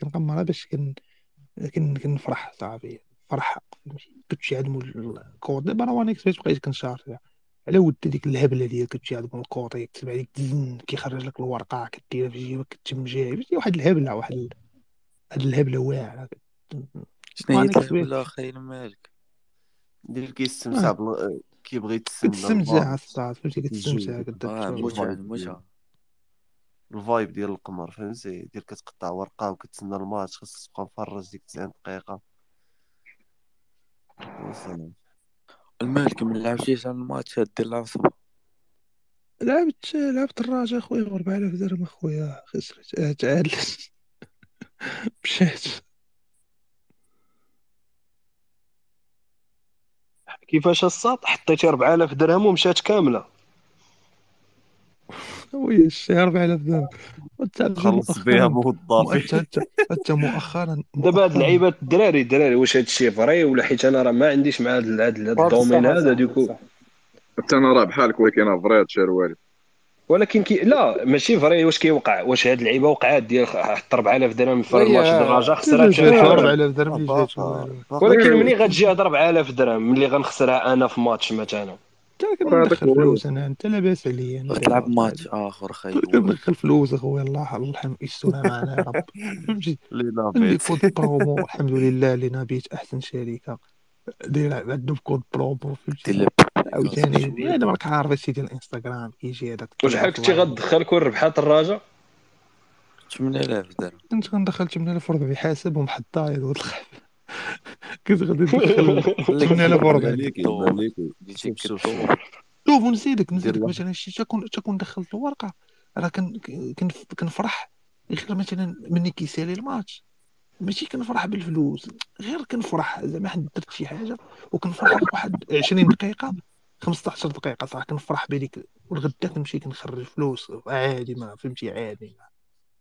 كنقمرها باش كنفرح صاحبي فرحه، ماشي كتمشي عندهم الكور. دابا راه وانا كتبقى بقيت كنشارط على ود ديك الهبله ديال كتمشي عندهم الكوطي كتبع عليك دزن كيخرج لك الورقه كديرها في جيبك كتم جاي واحد الهبله واحد هاد الهبله واعره. شنو هي الهبله اخي مالك دير كيستمتع كيبغي يتسمع الصاد فهمتي كتسمع كداك الفايب ديال القمر فهمتي دير كتقطع ورقه وكتسنى الماتش خاصك تبقى مفرج ديك 90 دقيقه وصافي. المالك ما لعبتيش على الماتش ديال العصر؟ لعبت الرجاء خويا 4000 درهم اخويا خسرت تعادلت مشات. كيفاش الساط حطيتي 4000 درهم ومشات كامله؟ وي الشهر 4000 درهم خلص بها موظفين حتى مؤخرا. دابا هاد اللعيبات الدراري واش هادشي فري ولا حيت انا راه ما عنديش مع هاد الدومين هذا ديكو حتى انا راه بحالك ولكن فري هادشي والو ولكن لا ماشي فري. واش كيوقع واش هاد اللعيبه وقعات ديال حط 4000 درهم في الماتش الرجاء خسرات 4000 درهم ولكن ملي غتجي هاد 4000 درهم ملي غنخسرها انا في ماتش مثلا كندخل فلوس انا انت لاباس عليا نلعب ماتش اخر خير كندخل فلوس اخويا الله يرحم السلام على رب لي كود برومو الحمد لله اللي نبيت احسن شركه داير عندهم كود برومو في عاوتاني انا ماك عارف هادشي ديال الانستغرام كيجي هذاك. وشحال كنتي غتدخل كون ربحات الراجا؟ 8000 درهم كنت كندخل 8000 وربعي حاسبهم حطايد والخير كنت غادي تدخل 8000 وربعي. شوف نزيدك مثلا شي تكون دخلت الورقه راه كنفرح غير مثلا ملي كيسالي الماتش ماشي كنفرح بالفلوس غير كنفرح زعما حد درت شي حاجه وكنفرح واحد 20 دقيقه 15 دقيقه صراحه كنفرح بديك والغدا كنمشي كنخرج فلوس عادي ما فهمتي عادي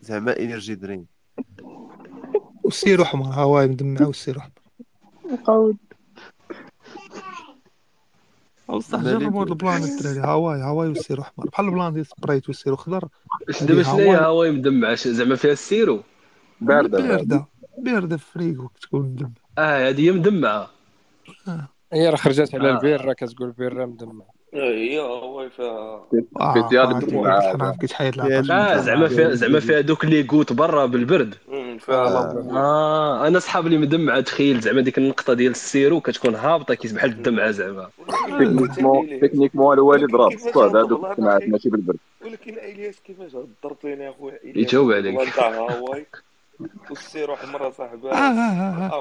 زعما انرجي درين والسير احمر وي مدمعه والسير احمر قاود بصح جربوا هاد البلان الدراري هواي والسير احمر بحال البلان ديال سبريت والسير خضر. اش دابا شناهي هواي مدمعه زعما فيها السيرو بارده فريق وكتكون دم هادي مدمعه هي راه خرجت على البير راه كتقول بير راه مدمعه هي هو فيها في ديال الدمعه كتحيد لا زعما فيها دوك لي كوت برا بالبرد انا صحاب لي مدمعه تخيل زعما ديك النقطه ديال السيرو كتكون هابطه كيس بحال الدمعه زعما تكنيك مو الوالد راه صاد هادوك الدمعات ماشي بالبرد. ولكن الياس كيفاش ضربتيني اخويا الياس يجاوب عليك والله هواي والسير احمر صاحبي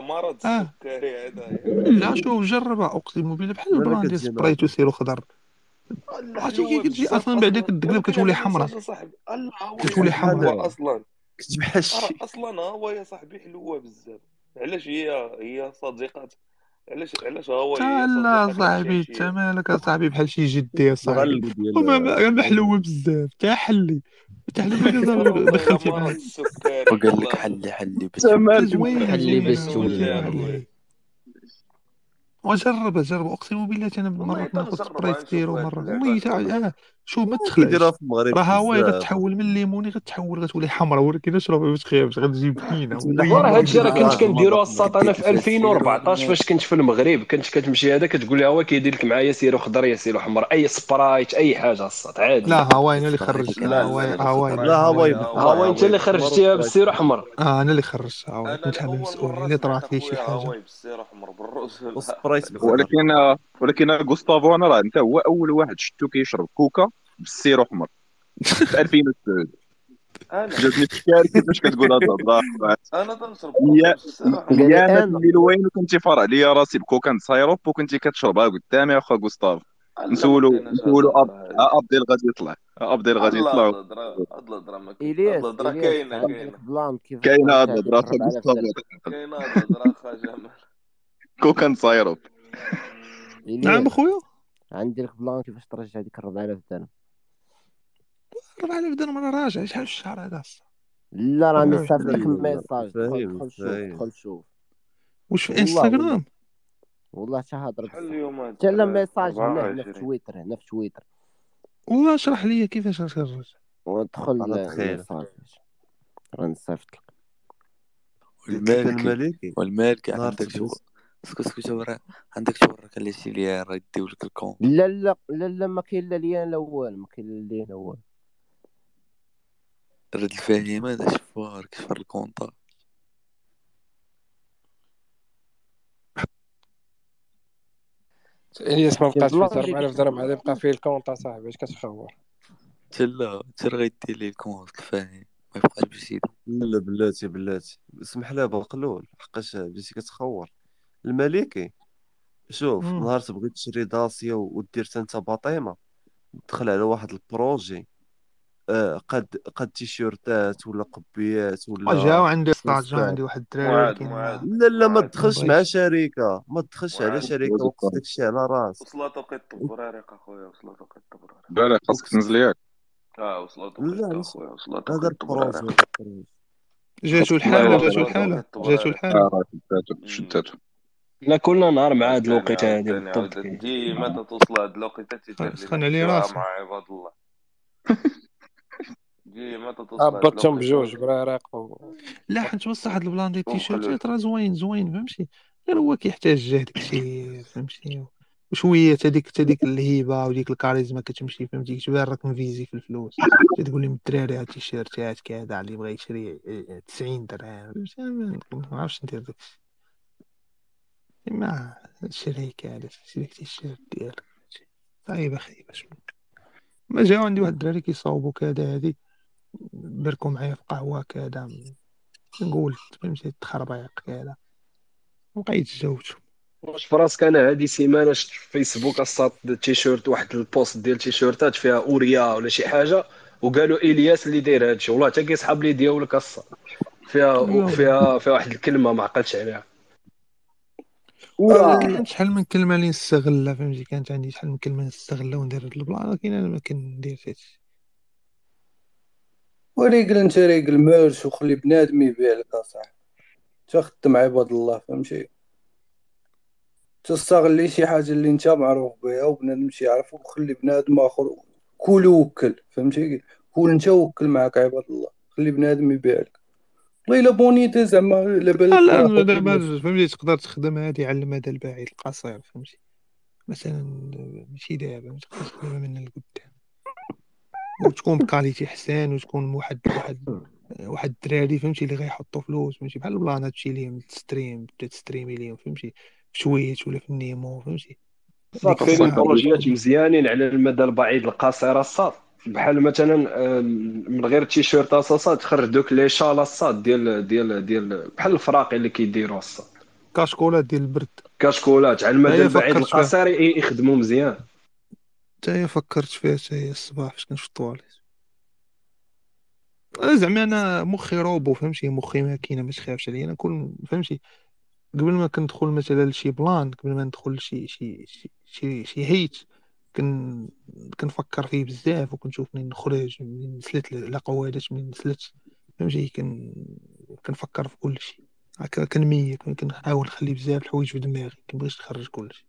مرض سكري هذا لا شوف جربها اقسم بالله بحال البراند ديال سبريت وسيرو خضر عرفتي كي كتجي اصلا بعدا كتقلب كتولي حمراء كتولي حمراء اصلا كنت بحال شي اصلا هو يا صاحبي حلوه بزاف. علاش هي صديقات علاش هو لا صاحبي انت مالك اصاحبي بحال شي جدي يا صاحبي وما حلوه بزاف تا حلي دخلتي معاه وقال لك حلي بس حلي بس ولا وجرب اقسم بالله انا مرات ناخذ سبرايت سيرو مره شوف ما تخلعش راه هو غتحول من ليموني غتحول غتولي حمراء ولكن اشرب ما تخيبش غتجيب بينا راه هادشي راه كنت كنديرو الساط انا في 2014 فاش كنت في المغرب كنت كتمشي هذا كتقول لها هو كيدير لك معايا سيرو خضر يا سيرو حمر اي سبرايت اي حاجه الساط عادي لا هواي انا اللي خرجت هواي انت اللي خرجتيها بالسيرو حمر انا اللي خرجتها هواي كنت انا المسؤول اللي طرات لي شي حاجه هواي بالسيرو حمر بالراس ولكن غوستافو انا راه انت هو اول واحد شفتو كيشرب كوكا بالسير احمر في 2009 انا جاتني الشكار كيفاش كتقول هذا الهضره انا تنشرب اليوم اللي وين كنتي فرع ليا راسي بكوكا سايروب وكنتي كتشربها قدامي اخا غوستاف نسولو ابديل غادي يطلع هاد الهضره ما كاينه هاد الهضره خا جمال كون كنصايرو. نعم خويا عندي البلان كيفاش ترجع ديك 4000 درهم. 4000 درهم انا راجع شحال الشهر هذا؟ لا راني صافي لك ميساج دخل شوف واش في انستغرام والله تهضر حتى لا ميساج هنا في تويتر والله اشرح لي كيفاش نرجع وندخل الميساج راني صيفط لك. المالك عندك شو اسكت ورا عندك تورك اللي شي لي راه يديو لك الكون. لا لا لا لا ما كاين لا ليا لا والو ما كاين لا ليا والو رد الفاهمه هذا شفار كشفر الكونطا الياس ما بقاش في 4000 درهم عاد يبقى فيه الكونطا صاحبي اش كتخور حتى لا حتى غيدير لي الكونط كفاهم ما يبقاش بشي. لا بلاتي اسمح لها بالقلول حقاش بديتي كتخور الملكي. شوف نهار تبغي تشري داسيا ودير انت باطيمه تدخل على واحد البروجي قد تيشيرتات ولا قبيات ولا جاو عندي جاو عندي واحد الدراري. لا لا ما تدخلش مع شركه ما تدخلش على شركه وقت داكشي على راس. وصلت وقت البراريق اخويا وصلت وقت البراريق بالا خاصك تنزل ياك وصلت وقت اخويا وصلت هذا البروجي جاتو الحاله شداتو. لا كلنا نهار مع هاد الوقيته هادي بالضبط ديما توصل هاد الوقيته تيتسخن عليه راسك مع عباد الله ديما توصل هبطهم بجوج براراق لا حيت وصل هاد البلان ديال التيشيرت راه زوين فهمتي غير هو كيحتاج جهد داكشي فهمتي وشويه تاديك الهيبه وديك الكاريزما كتمشي فهمتي كتبان راك مفيزي في الفلوس كتقول لهم الدراري هاد التيشيرتات كذا اللي بغى يشري 90 درهم ما عرفتش ندير ما شريكه هذا شريكه الشركه ديالك صعيبه خايبه شويه. ما جاو عندي واحد الدراري كيصاوبوا كذا هذه بركو معايا في قهوه كذا نقول فهمتي تخربيق كذا وبقيت تزوجت. واش فراسك انا هذه سيمانه شفت في فيسبوك الساط التيشيرت واحد البوست ديال التيشيرتات فيها اوريا ولا شي حاجه وقالوا الياس اللي داير هادشي والله حتى كيصحاب لي ديالك الساط فيها واحد الكلمه ما عقلتش عليها و شحال من كلمه اللي نستغلها فهمتي كانت عندي شحال من كلمه نستغلها وندير هاد البلان ولكن انا ما كندير حتى شي وريقل انت ريقل مارش وخلي بنادم يبيع لك اصاحبي تخدم عباد الله فهمتي تستغل شي حاجه اللي انت معروف بها وبنادم شي يعرفك وخلي بنادم اخر كل وكل فهمتي كل انت وكل معك عباد الله خلي بنادم يبيع لك والله الا بونيتي زعما لا بالك دابا فهمتي تقدر تخدم هذه على المدى البعيد القصير فهمتي مثلا ماشي دابا تقدر تخدمها من القدام وتكون بكاليتي حسان وتكون واحد الدراري فهمتي اللي غيحطوا فلوس فهمتي بحال البلان هادشي ليهم تستريمي ليهم فهمتي بشويت ولا في النيمو فهمتي كاينين بروجيات مزيانين على المدى البعيد القصير الصاد بحال مثلا من غير تيشيرت اصاصات تخرج دوك لي شال الصاد ديال بحال الفراقي اللي كيديروا الصاد كاشكولات ديال البرد كاشكولات على المدى البعيد القصير يخدموا مزيان. حتى فكرت فيها حتى الصباح فاش كنت في الطواليت زعما انا مخي روبو فهمتي مخي ماكينه ما تخافش عليا انا كون فهمتي قبل ما كندخل مثلا لشي بلان قبل ما ندخل شي شي شي شي, شي هيت كنفكر فيه بزاف وكنشوف منين نخرج منين نسلت لا قوادات منين نسلت فهمتي كنفكر في كل شيء هكا كنميت كنحاول نخلي بزاف الحوايج في دماغي كنبغيش نخرج كل شيء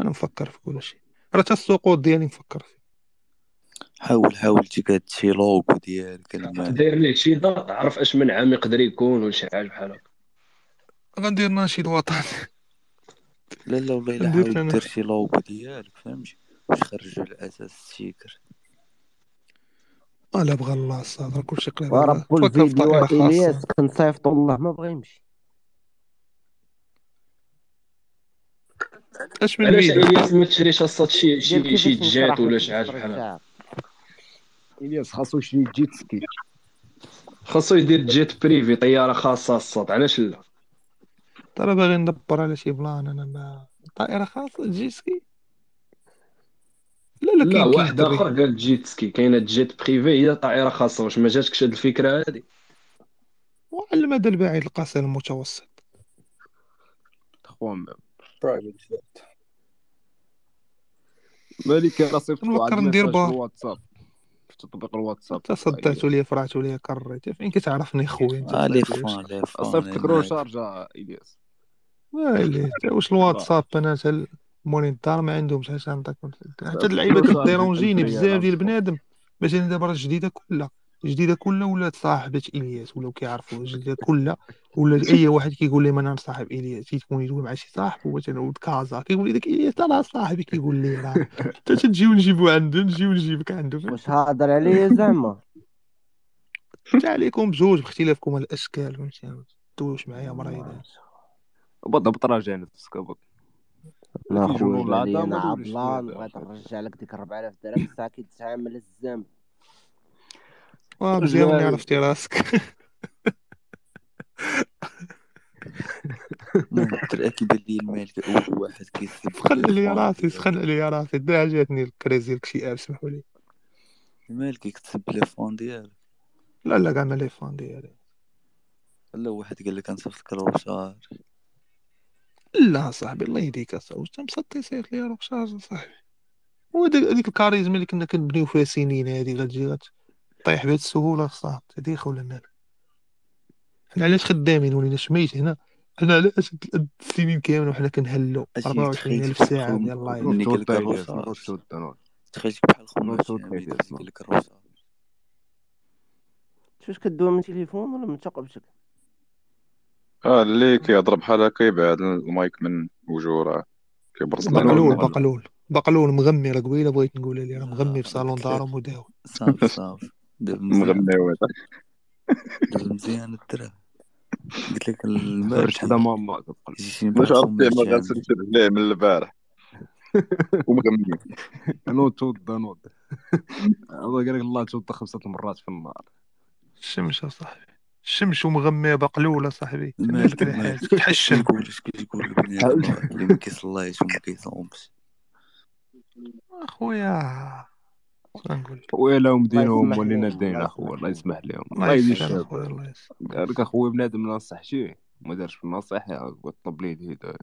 انا مفكر في كل شيء راه حتى السقوط ديالي نفكر فيه. حاول تجيك شي لوغو ديالك داير ليه شي ضغط عرف اش من عام يقدر يكون ولا شي حاجه بحال هكا غندير ناشيد وطني. لا والله الا حاول دير شي لوغو ديالك فهمتي باش خرجوا الاساس السيكر لا بغى الله الصاد راه كلشي قريب راه فكر في طريقه خاصه كنصيفط والله ما بغى يمشي. اش من الفيديو الياس ما تشريش الصاد شي جات ولا شي حاجه بحال هكا الياس خاصو شي جيت سكي خاصو يدير جيت بريفي طياره خاصه الصاد علاش لا ترى باغي ندبر على شي بلان انا ما طائره خاصه جيت سكي لا لا لا، كاين واحد اخر قال الجيت سكي، كاينه جيت بريفي هي طائره خاصه. واش ما جاتكش هاد الفكره هادي؟ وعلى المدى البعيد القصير المتوسط. خويا برايفت جيت. مالك انا صيفطت واحد نفكر ندير الميساج في بار، الواتساب، في تطبيق الواتساب انت صدعت ليا فرعت ليا كريت، فين كتعرفني خويا انت لي طلعت ليا فون لي فون صيفطت لك رو ماك. شارجه الياس. ويلي واش الواتساب بنات مولين الدار ما عندهمش علاش عندك حتى صيفطت اللعيبه، رو شارجه كديرونجيني بزاف ديال البنادم. باش انا دابا راه الجديده كلها ولات صاحبه الياس، ولاو كيعرفوا الجديده كلها، ولا اي واحد كيقول لهم انا صاحب الياس، تيكون يدوي مع شي صاحب مثلا ولد كازا كيقول لي داك الياس لا راه صاحبي، كيقول لي راه حتى تجيو نجيبو عنده، نجيو نجيبك عنده، فهمت؟ واش هاضر عليا زعما؟ تاع عليكم بجوج باختلافكم الاشكال، فهمتي؟ ما تدويوش معايا مريضه. بالضبط راه جانب سكابك لا في خويا جنون غالي، العظمه انا ولا شنو عطلان هذا؟ وغادي نرجع لك ديك 4000 درهم الساعه كيتعامل الزام. مزيان اللي عرفتي راسك. تراكب لي المال في اول واحد كيسحب سخن عليا راسي، سخن عليا راسي، الدرع جاتني الكريزي لك شي اب، سمحوا لي. المال كيكتسب لي فون ديالك. لا لا كاع ما لي فان ديالي، لا واحد قال لك نصيفط لك روشار. لا صاحبي الله يهديك اصاحبي، انت مصدي صيفط لي روح شارج صاحبي. هذيك الكاريزما اللي كنا كنبنيو فيها سنين، هذه غتجي طيح بهاد السهوله صاحبي، هادي خولا لنا. حنا علاش خدامين ولينا شميت هنا، حنا علاش هاد السنين كامل وحنا كنهلو أجي 24 تخيلت ألف بحال ساعه ديال لايف. ملي قال نوت لك تاع الياس، روشار نوت تاع تخيلت بحال نوت خونا تاع الياس. قال لك روشار واش كدوي من تليفون ولا من تقبتك؟ اللي كيهضر بحال هكا يبعد المايك من وجهه، راه كيبرز لنا بقلول المهم. بقلول بقلول مغمي، راه قبيله بغيت نقولها لي راه مغمي في صالون دارو مداوي. صافي صافي دابا مزيان، مغني هذا دابا مزيان الدرا. قلت لك المال خرج حدا ماما كتقول جيتي باش نبعث عرفتي ما غنسكت امك عليه من البارح ومغمي نوت تو دانوت. الله قال لك الله توضى 5 مرات في النهار. الشمس صاحبي، الشمس ومغمية بقلولة صاحبي، مالك مالك تحشم. كيقول اش كيقول البنيان اللي ما كيصليش وما كيصومش. اخويا شنو نقول لك، ويلهم دينهم ولينا دينا اخويا، الله يسمح لهم، الله الله يهدي يسهل الشعب. اخويا الله يسهل. قال لك اخويا بنادم نصحتيه ما دارش في النصيحة، طلب ليه الهداية.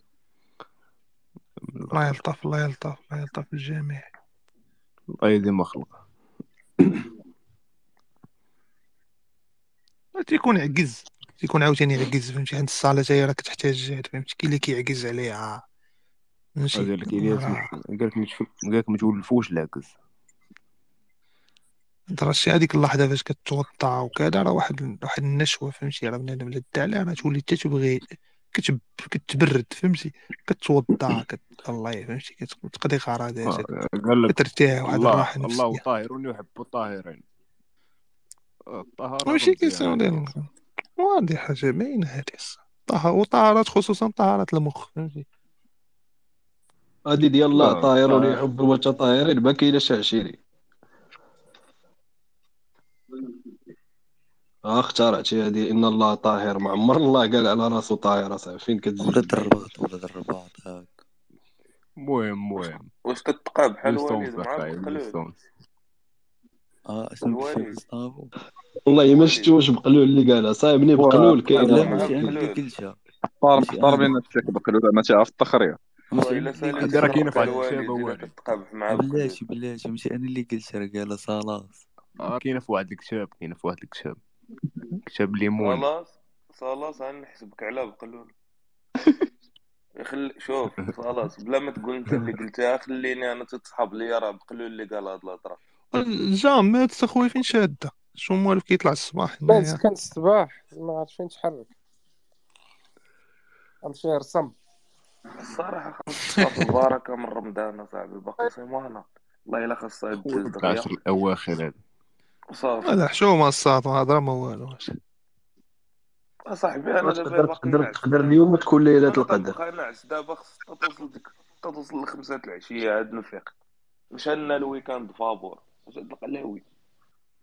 الله يلطف الله يلطف الله يلطف الجميع. الله يديم خلقه. تيكون عجز، تيكون عاوتاني عجز، فهمتي؟ عند الصالة تاهي راه كتحتاج جهد، فهمتي؟ كاين اللي كيعجز عليها، ماشي قال لك الياس قال لك ما تولفوش العكس. انت راه شي هذيك اللحظة فاش كتوطى وكذا راه واحد النشوة، فهمتي؟ راه بنادم لا داعي لها، راه تولي حتى تبغي كتبرد، فهمتي؟ كتوضع الله فهمتي، كتقضي خراداتك، قال لك كترتاح واحد الله الراحة الله نفسية. طاهرون يحبوا الطاهرين. الطهارة ماشي كيساو مزيانة ديال واضحة حاجة باينة هادي وطهارات، خصوصا طهارات المخ، فهمتي؟ هادي ديال الله طاهرون يحب المتطهرين ما كايناش عشيري. اخترعتي هادي، ان الله طاهر، ما عمر الله قال على راسو طاهر اصاحبي، فين ولا كتزيد؟ دربات ولا دربات هاك. المهم واش كتقرا بحال وليد يستونس معاك أخاي، القلوب؟ يستونس. اسمك الشيخ مصطفى. والله ما شفتوش بقلول اللي قالها صايبني، بقلول كاين لا ماشي انا اللي قلتها، ماشي انا. بين الشيخ بقلول ما تعرف التخريع ماشي الا فالي راه كاينه في واحد الشابه كتقابح مع بلاتي بلاتي، ماشي انا اللي قلتها، راه قالها صلاص. كاينه في واحد الكتاب، كتاب ليمون. صلاص غنحسبك على بقلول. شوف خلاص بلا ما تقول انت اللي قلتها، خليني انا تتصحاب ليا، راه بقلول اللي قال هاد الهضره. الجامات اخويا فين شاده؟ شو موالف كيطلع الصباح هنايا؟ بس كان الصباح ما عرفت فين تحرك، امشي رسم الصراحه. 5 مباركه من رمضان اصاحبي، باقي سيمانه والله الا خاصها تدوز دغيا 10 الاواخر هذا وصافي. لا حشومه الصاط ما هضره ما والو اصاحبي. انا دابا باقي نعس، تقدر اليوم تكون ليله القدر. باقي نعس دابا، خص توصل ديك توصل ل5 العشيه عاد نفيق. مشى لنا الويكاند فابور جد القلاوي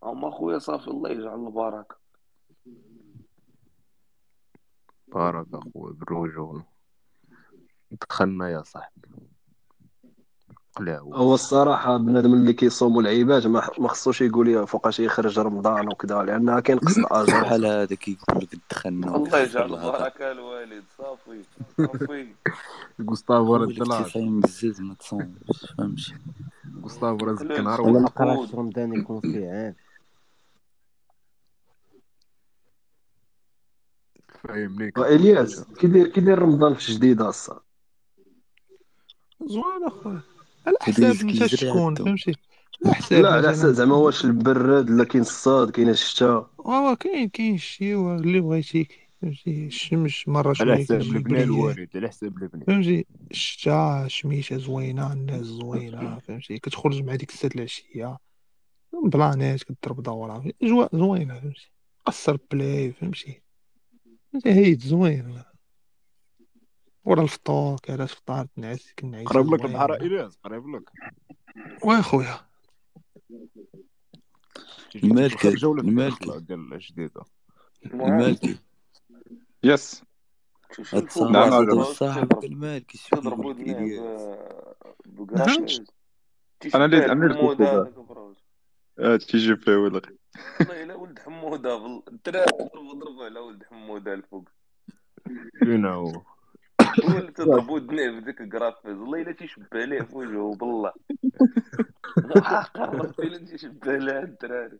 هما خويا، صافي الله يجعل البركه. بارك اخويا بالرجوله دخلنا يا صاحبي. قلع هو الصراحه بنادم اللي كيصوموا العيبات ما خصوش يقول لي فوقاش يخرج رمضان وكذا، لانها كينقص الاجر. بحال هذا كيقول لك دخلنا الله وكيحفر يجعل الهضره. بركه الوالد. صافي صافي غوستافو راه الدلع، كيفاهم بزاف ما تصومش، فهمتش؟ غوستافو راه زك نهار انا ما قراش رمضان يكون فيه عام، فاهمنيك. والياس كي داير رمضان في جديده الصاد زوين اخويا، على حساب انت شكون، فهمتي؟ على حساب، لا على حساب زعما واش البراد ولا كاين الصاد، كاين الشتاء. كاين شي اللي بغيتي، فهمتي؟ الشمس مره شويه على حساب البناء الوالد، على حساب البناء، فهمتي؟ الشتاء شميشه زوينه، الناس زوينه، فهمتي؟ كتخرج مع ديك الساعه العشيه بلانات، كضرب دوره، اجواء زوينه، فهمتي؟ قصر بلاي، فهمتي؟ هيت زوين ورا الفطور، كاع فطار تنعس، كنعيش قريب لك البحر. إلياس قريب لك وي خويا، المالكي ديال الجديده، المالكي يس صاحب المالكي شنو ضربوا لنا انا اللي ضربوا تيجي بلا ولا والله الا ولد حموده الدراري ضربوا على ولد حموده الفوق، يو هو اللي تضربوا دنيه في ديك الكرافيز، والله الا تيشبه عليه في وجهه، بالله حقا الا تيشبه عليه الدراري.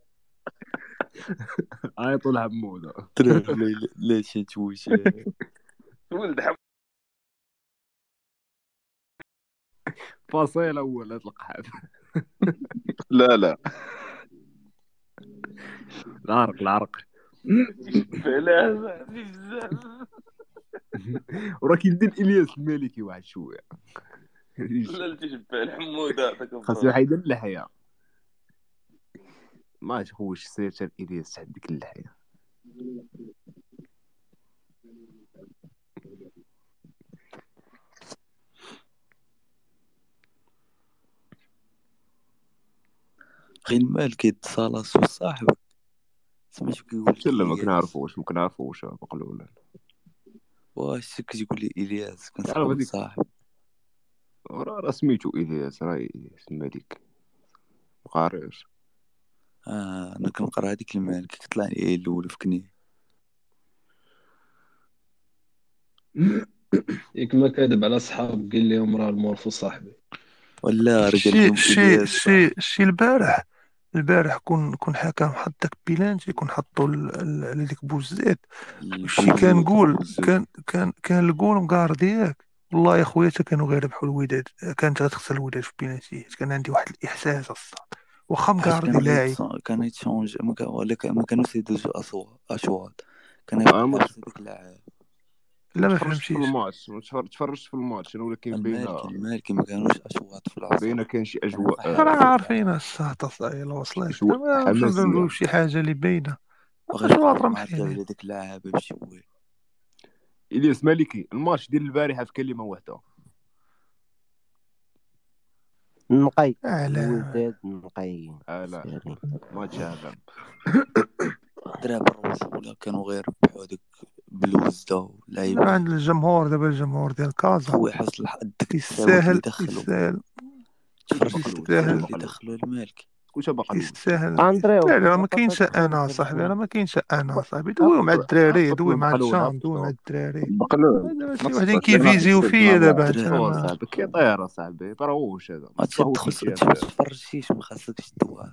عيطوا لحموده الدراري لا شي تويش ولد حموده فاصيل اول هاد القحاب. لا العرق بلا بزاف، وراه كيدير الياس المالكي واحد شويه، لا اللي تشبه الحموده خاصو حيدر اللحيه، ما تخوش سير الياس حد ديك اللحيه. غير المالكي اتصال صاحب سمعت كيقول لا ما كنعرفوش مقلول واش كيقول لي الياس كنعرف صاحب، راه سميتو الياس، راه سمى ديك مقاريش. انا كنقرا هذيك المالكي كتطلع لي الاول فكني ياك ما كادب على صحاب، قال لهم راه المورفو صاحبي ولا رجال شي البارح كون حكا حط داك بيلانتي، كون حطو على ديك بوزيد، شي كنقول كان الجول مكاردياك، والله يا خويا حتى كانوا غيربحوا الوداد، كانت غتخسر الوداد في بيلانتي. كان عندي واحد الاحساس الصاد، واخا مكاردي لاعب كان يتشونج، ما كانوش يدوزوا اشواط، كان يحس ديك اللاعب. لا ما فهمتش الماتش، تفرجت في الماتش انا، ولكن بينا المالكي ما كانوش اشواط في العصر، بينا كان شي اجواء راه عارفين الساعه صايله وصلت، ما شي حاجه اللي باينه اشواط راه محيله ديك اللعابه بشويه. الياس مالكي الماتش ديال البارحه في كلمه واحده، نقي الوداد نقي لا ماتش هذا دراب الرجوله، كانوا غير ربحوا هذيك بلوزده لعيبه عند الجمهور. دابا الجمهور ديال كازا هو حصل داك يستاهل اللي دخلوا المالكي، كلشي باقي يستاهل. لا ما كاينش انا صاحبي دوي مع الدراري، دوي مع الشام، دوي مع الدراري، وحدين كيفيزيو فيا دابا صاحبي كيطير صاحبي طروش. هذا ما تفرجيش، ما خاصكش دوها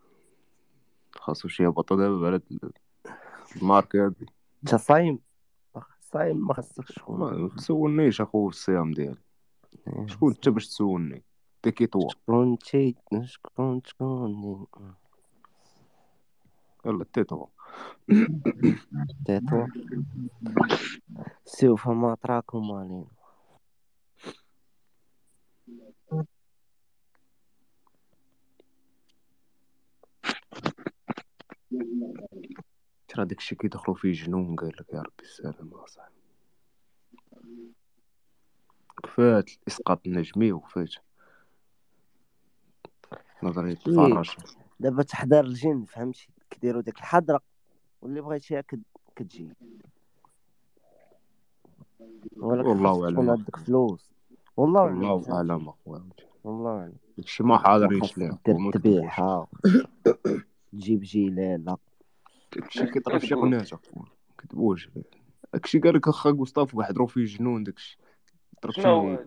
خاصو شي هبطة دابا على الماركة هادي. انت صايم ما خاصكش شكون ما تسولنيش اخو في الصيام ديالي، شكون انت باش تسولني؟ انت كيطوى شكون يلا تيطوى تيطور سيو فما طراكم مالين ترى داك الشيء كيدخلوا فيه جنون. قال لك يا ربي السلامة صاحبي كفات الاسقاط النجمي وفات نظريه الفراش. دابا تحضر الجن فهمتي كيديروا ديك الحضره واللي بغيتيها كتجي والله اعلم داك فلوس والله اعلم اخويا والله اعلم داكشي ما حاضرينش ليه الذبيحه تجيب جيلاله داكشي كيطرا فشي قناه اخويا كتبوش داكشي قال لك اخا مصطفى واحد راه فيه جنون داكشي ترتي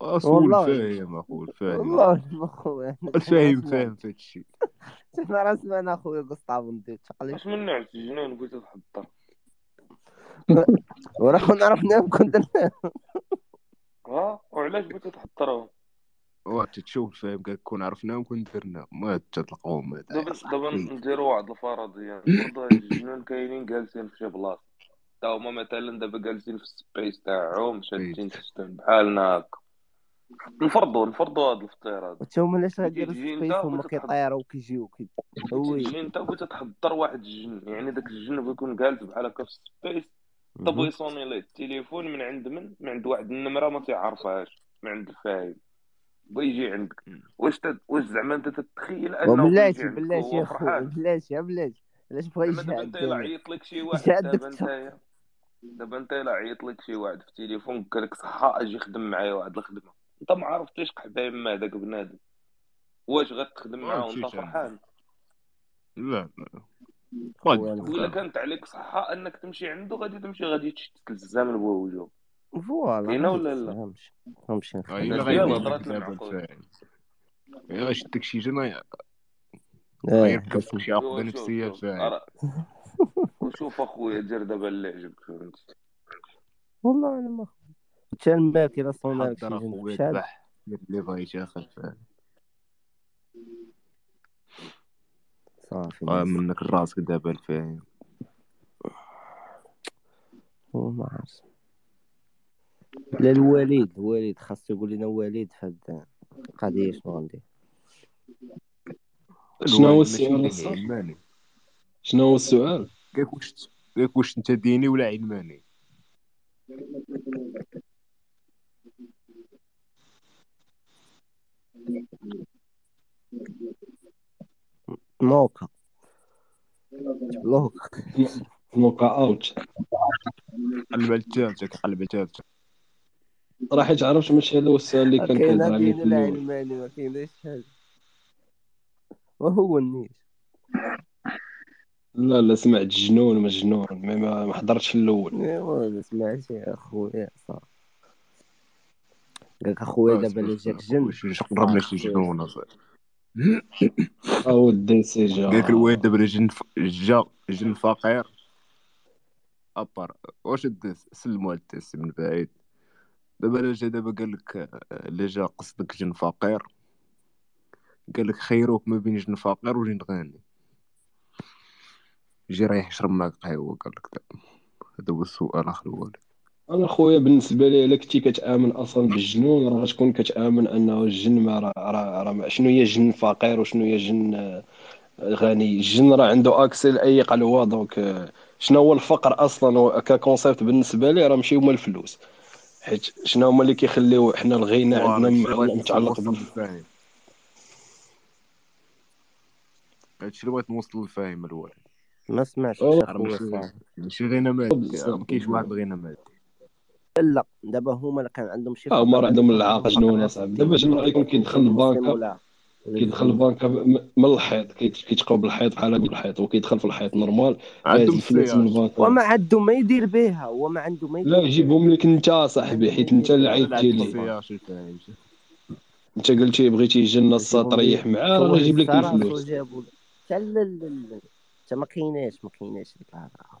اصول فاهم اقول فاهم والله اخويا فاهم فاهم في هادشي انا راه سمعنا اخويا قصطاب نديت تقليد اش من نعس الجنون قلت الحضر وراه نعرفنا كنت اه وعلاش قلت تحضروا واه تشوف فاهم قال كون عرفناهم كون درنا ما تلقاوهم دابا نديروا واحد الفرضيه والله الجنون كاينين جالسين في شي بلاصه تا هما مثلا دابا جالسين في السبيس تاعهم شادين سيستم بحالنا هكا نفرضوا هاد الافتراض حتى هما علاش غاديروا السبيس هما كيطيروا وكيجيو وي جي انت كنت تحضر واحد الجن يعني داك الجن بغيكون جالس بحال هكا في السبيس طبو يصوني ليه التليفون من عند واحد النمره ما تيعرفهاش من عند الفاهم بيجي عندك واش زعما انت تتخيل انه بلاتي بلاتي يا خويا بلاتي علاش بغا يشهد دابا عيط لك شي واحد دابا انت الا عيط لك شي واحد في التليفون قال لك صحا اجي خدم معايا واحد الخدمه انت ما عرفتيش قحبايب ما هذاك بنادم واش غتخدم معاه وانت فرحان لا ولا كانت عليك صحا انك تمشي عنده غادي تشتت الزام بوجهه فوالا هنا ولا لا فهمتش غير شتك شي جنايه غير كف شي عقده نفسيه فاهم وشوف اخويا دير دابا اللي عجبك فهمتي والله انا ما حتى الماكي راه صونا لك شي ذبح اللي بغيتي اخذ فاهم صافي منك الراس دابا فاهم وما عرفت لا الوالد خاصو يقول لنا الوالد فهاد القضيه شنو غندير شنو هو السؤال؟ واش انت ديني ولا علماني؟ نوقع اوت قلب التابتك راح تعرفش ماشي هذا هو السؤال اللي كان كيدير عليه في العلماني ما كاينش حاجه وهو النيش لا سمعت جنون مجنون ما حضرتش الاول ايوا ما سمعتش يا اخويا صافي قالك اخويا دابا اللي جاك جن واش قرب لك شي جنون صافي او دي سي جا قالك الواد دابا جن فقير ابار واش الدس سلموا الدس من بعيد دابا قالك اللي جا قصدك جن فقير قال لك خيروك ما بين جن فقير وجن غني جي رايح يشرب معاك قهوه قال لك هذا هو السؤال اخ الوالد انا خويا بالنسبه لي الا كنتي كتامن اصلا بالجنون راه غتكون كتامن انه الجن ما راه شنو هي جن فقير وشنو هي جن غني الجن راه عنده اكسل اي قلوه دونك شنو هو الفقر اصلا ككونسيبت بالنسبه لي راه ماشي هما الفلوس حيت شنو هما اللي كيخليو حنا الغنى عندنا متعلق بالفهم هادشي اللي بغيت نوصل للفاهم الوالد ما سمعتش اخويا ماشي غينا مادي ما كاينش واحد غينا مادي لا دابا هما اللي كان عندهم شي هما راه عندهم العاقه جنون اصاحبي دابا شنو غيكون كيدخل البنكه من الحيط كيتقاو بالحيط بحال هاد الحيط وكيدخل في الحيط نورمال عندهم فلوس من البنكه وما عندو ما يدير بها هو ما عندو ما لا يجيبهم لك انت صاحبي حيت انت اللي عيطتي لي انت قلتي بغيتي يجينا الساط ريح معاه راه يجيب لك الفلوس حتى ما كايناش ديك الهضره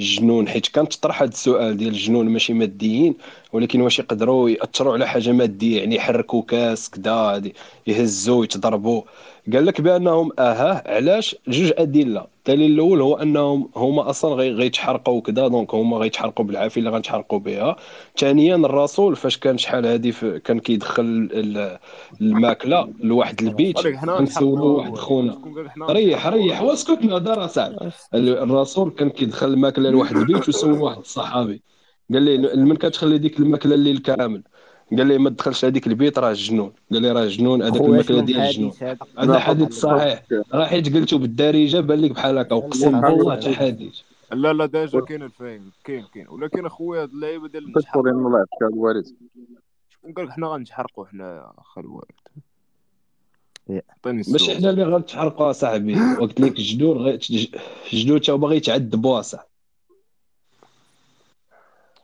الجنون، حيت كانت طرح هذا السؤال ديال الجنون ماشي ماديين، ولكن واش يقدروا ياثروا على حاجه ماديه، يعني يحركوا كاس كذا، يهزوا، يتضربوا. قال لك بانهم علاش؟ جوج ادله. الدليل الاول هو انهم هما اصلا غيتحرقوا كذا، دونك هما غيتحرقوا بالعافيه اللي غنتحرقوا بها. ثانيا الرسول فاش كان شحال هذه كان كيدخل الماكله لواحد البيت، كنسولوا واحد خونا ريح واسكت الهضره صاحبي. الرسول كان كيدخل الماكله لواحد البيت وسول واحد الصحابي، قال لي من كتخلي ديك الماكله الليل كامل؟ قال لي ما تدخلش هذيك البيت، راه جنون. قال لي راه جنون هذاك الماكله ديال الجنون. هذا حديث صحيح، راه حيت قلتو بالدارجه بان لك بحال هكا، اقسم بالله حتى حديث. لا ديجا كاين الفهم، كاين ولكن اخويا هاد اللعيبه ديال النحر الله يحفظك الوالد. شكون قال لك حنا غنتحرقوا؟ حنا اخا الوالد ماشي حنا اللي غنتحرقوا صاحبي. قلت لك الجدود تا هو باغي يتعذبوا صاحبي،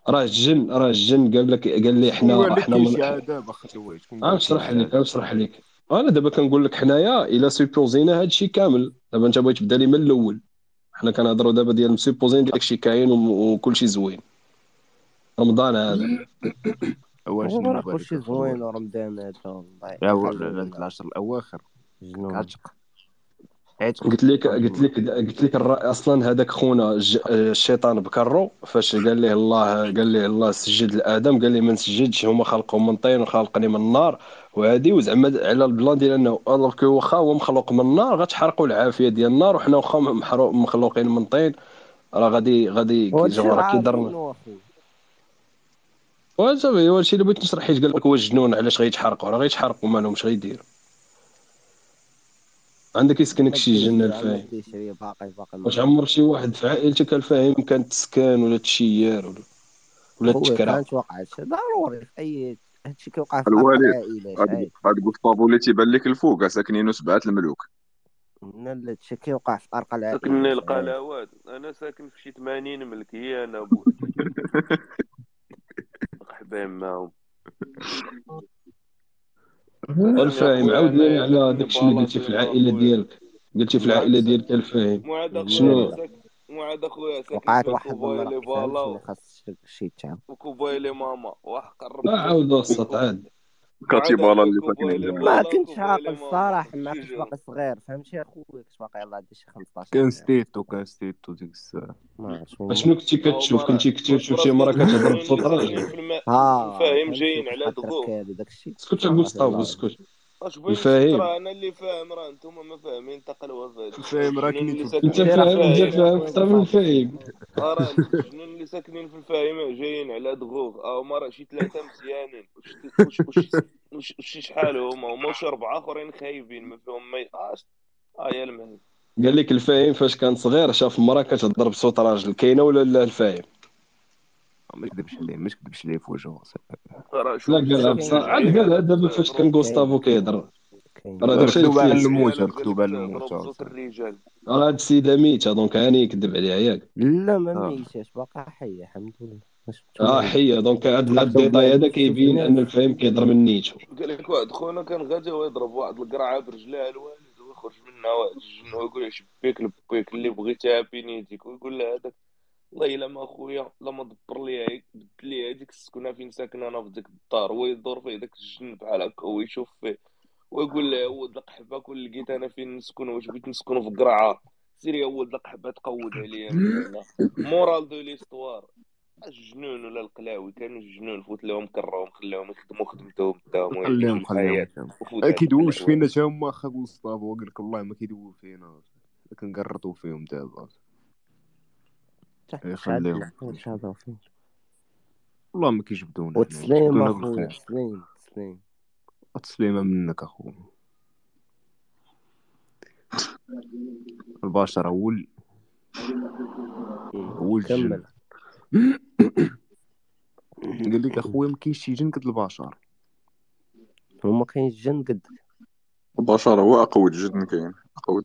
راه الجن قال لي حنا من دابا اخويا. غنشرح لك انا دابا كنقول لك حنايا الا سيبوزينا هادشي كامل. دابا انت بغيت تبدا لي من الاول، حنا كنهضروا دابا ديال مسيبوزين داكشي كاين وكلشي زوين. رمضان هذا واش كلشي زوين، ورمضان هذا والله لا العشر الاواخر كاتق. قلت لك اصلا هذاك خونا الشيطان بكرو فاش قال ليه الله سجد لادم، قال لي ما نسجدش، هما خلقهم من طين وخلقني من النار. وهادي وزعما على البلان ديال انه واخا هو مخلوق من النار غتحرقوا العافيه ديال النار، وحنا واخا مخلوقين من طين راه غادي الجوار كيضرنا. وصافي هو الشيء اللي بغيت نشرح، حيت قال لك هو الجنون علاش غيتحرقوا، راه غيتحرقوا ما لهمش غيديروا. عندك يسكنك شي جن الفاهم، واش عمر شي واحد في عائلتك الفاهم كانت تسكن ولا تشير ولا تكره؟ كانت وقعت ضروري في اي هادشي كيوقع في العائله. هاد غوسطابو اللي تيبان لك الفوق ساكنينو سبعه الملوك، لا هادشي كيوقع في ارقى العائله. ساكن القلاوات، انا ساكن في شي 80 ملكيه انا بوحدي مرحبا معاهم الفاهم. عاودنا على داكشي اللي قلتي في العائله ديالك، الفاهم شنو؟ وعاد اخويا ساكت وكوبايلي بالا خاص شي تاع وكوبايلي ماما وحقرب عاود وسط عاد كاتي بالا اللي ساكنين. ما كنتش عاقل الصراحه، ما كنتش باقي صغير فهمتي اخويا، كنت باقي يلاه عندي شي 15 كان ستيتو ديك الساعه. شنو كنتي كتشوف شي مره كتهضر بصوت راجل فاهم جايين على ضغوط داكشي. اسكت مصطفى اسكت، الفاهم انا اللي فاهم، راه نتوما ما فاهمين تقلوا فهادي. الفاهم راه انت فاهم اكثر من الفاهم، راه الجنون اللي ساكنين في الفاهم جايين على دغوغ. هما راه شي ثلاثه مزيانين، وشي شحال هما وشي اربعه اخرين خايبين ما فيهم ما يقاش. يا المهم قال لك الفاهم فاش كان صغير شاف مرا كتضرب صوت راجل، كاينه ولا لا الفاهم؟ ما كذبش عليه في وجهه راه. شوف قالها دابا فاش كان غوستافو كيهضر، راه داكشي الموت صوت الرجال. راه هاد السيد ميت دونك هاني يكذب عليها ياك؟ لا ما ميتاش، باقا حيه الحمد لله. حيه دونك هاد الديطاي هذا كيبين ان الفاهم كيضرب من نيته. قال لك واحد خونا كان غادي هو يضرب واحد القرعه برجلها الوالد ويخرج منها واحد الجن ويقول له شبيك لبيك اللي بغيتها بينيتك، ويقول له هذاك والله الا ما خويا لا ما دبر لي هيك بدل لي هذيك السكنه فين ساكن انا في ديك الدار. هو يدور فيه داك الجن بحال هكا ويشوف فيه ويقول له ولد القحبه كون لقيت انا فين نسكن واش بغيت نسكن في قرعه؟ سير يا ولد القحبه تقود عليا. مورال دو ليستوار الجنون ولا القلاوي كانوا الجنون فوت لهم كراهم خلاهم يخدموا خدمتهم تاهم ويخليهم كيدوش فينا حتى هما اخا مصطفى. وقال لك والله ما كيدويو فينا كنقرطوا فيهم دابا يخليهم هذا فين والله ما كيجبدونا. تسليم تسليمه منك اخو البشر. هو والجن. قال لك اخويا ما كاينش شي جن قد البشر، هما كاين الجن قد البشر، هو اقوى جن كاين، اقوى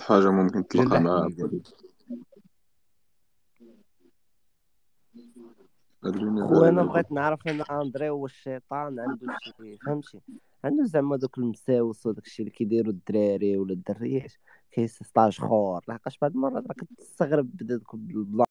حاجه ممكن تلقى معاه. وانا بغيت نعرف انا اندري والشيطان عنده شي، فهمتي، عنده زعما دوك المساوس وداك الشيء اللي كيديروا الدراري ولا الدريات كيستاج خور، لحقاش بعض المرات راه كتستغرب بداك البلان